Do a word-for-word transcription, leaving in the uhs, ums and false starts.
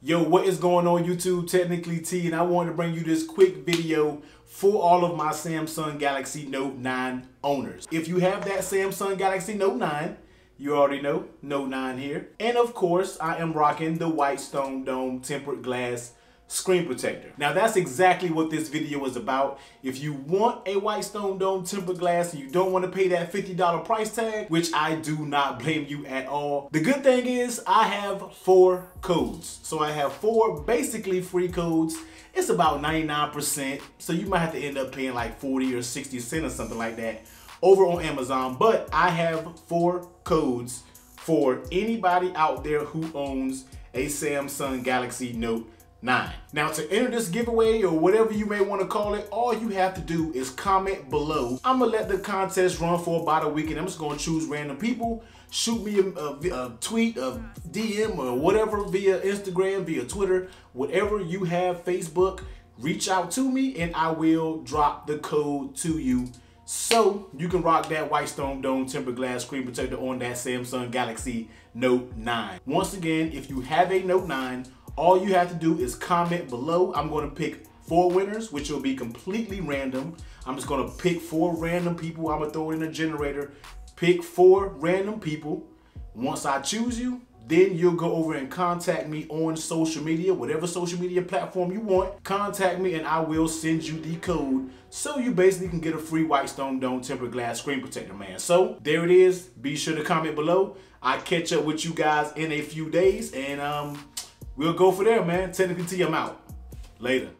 Yo, what is going on YouTube? Technically T, and I wanted to bring you this quick video for all of my Samsung Galaxy Note nine owners. If you have that Samsung Galaxy Note nine, you already know, Note nine here. And of course, I am rocking the Whitestone Dome tempered glass screen protector. Now that's exactly what this video is about. If you want a Whitestone Dome tempered glass and you don't want to pay that fifty dollar price tag, which I do not blame you at all. The good thing is I have four codes. So I have four basically free codes. It's about ninety-nine percent. So you might have to end up paying like forty or sixty cents or something like that over on Amazon. But I have four codes for anybody out there who owns a Samsung Galaxy Note nine. Now to enter this giveaway or whatever you may want to call it, all you have to do is comment below. I'm gonna let the contest run for about a week and I'm just gonna choose random people. Shoot me a, a, a tweet, a D M or whatever via Instagram, via Twitter, whatever you have, Facebook, reach out to me and I will drop the code to you so you can rock that Whitestone Dome tempered glass screen protector on that Samsung Galaxy Note nine. Once again, if you have a Note nine, all you have to do is comment below. I'm gonna pick four winners, which will be completely random. I'm just gonna pick four random people. I'm gonna throw it in a generator, pick four random people. Once I choose you, then you'll go over and contact me on social media, whatever social media platform you want. Contact me and I will send you the code so you basically can get a free Whitestone Dome tempered glass screen protector, man. So there it is. Be sure to comment below. I catch up with you guys in a few days and um, we'll go for there, man. Technically T, I'm out. Later.